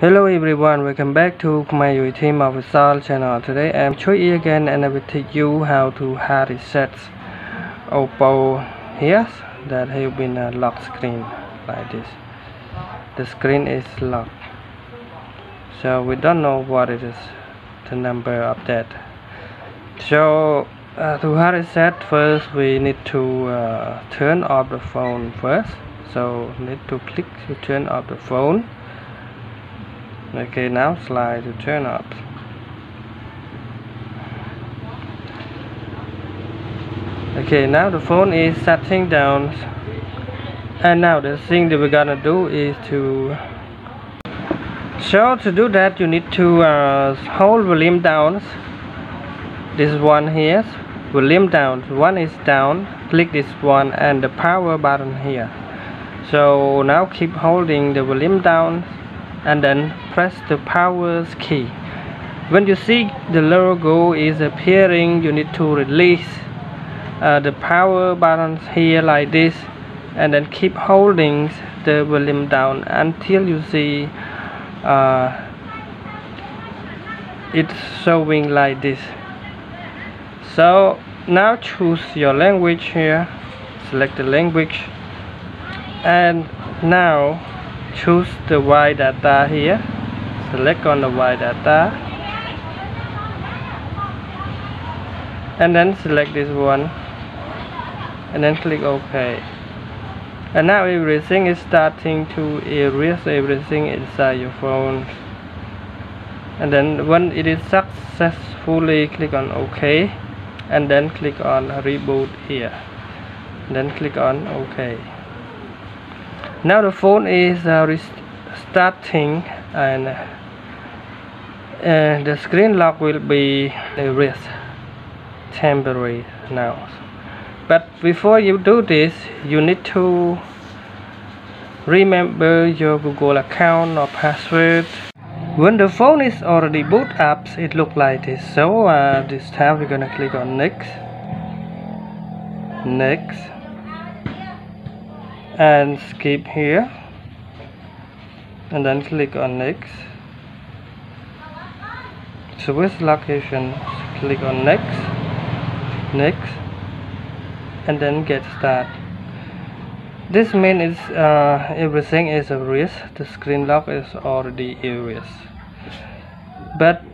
Hello everyone, welcome back to my YouTube official channel. Today I'm Choi Yi again and I will teach you how to hard reset OPPO here that have been a locked screen like this. The screen is locked, so we don't know what it is, the number of that. So to hard reset, first we need to turn off the phone first. So need to click to turn off the phone. Okay, now slide to turn up. Okay, now the phone is shutting down, and now the thing that we're gonna do is to do that you need to hold volume down. This one here, volume down, one is down, click this one and the power button here. So now keep holding the volume down and then press the power key. When you see the logo is appearing, you need to release the power button here like this, and then keep holding the volume down until you see it's showing like this. So now choose your language here, select the language, and now choose the Y data here, select on the Y data, and then select this one and then click OK. And now everything is starting to erase everything inside your phone, and then when it is successfully, click on OK and then click on reboot here and then click on OK. Now the phone is restarting and the screen lock will be erased temporarily now. But before you do this, you need to remember your Google account or password. When the phone is already boot up, it looks like this. So this time we're gonna click on next, next, and skip here and then click on next. Switch location, click on next, next, and then get started. This means everything is erased, the screen lock is already erased, but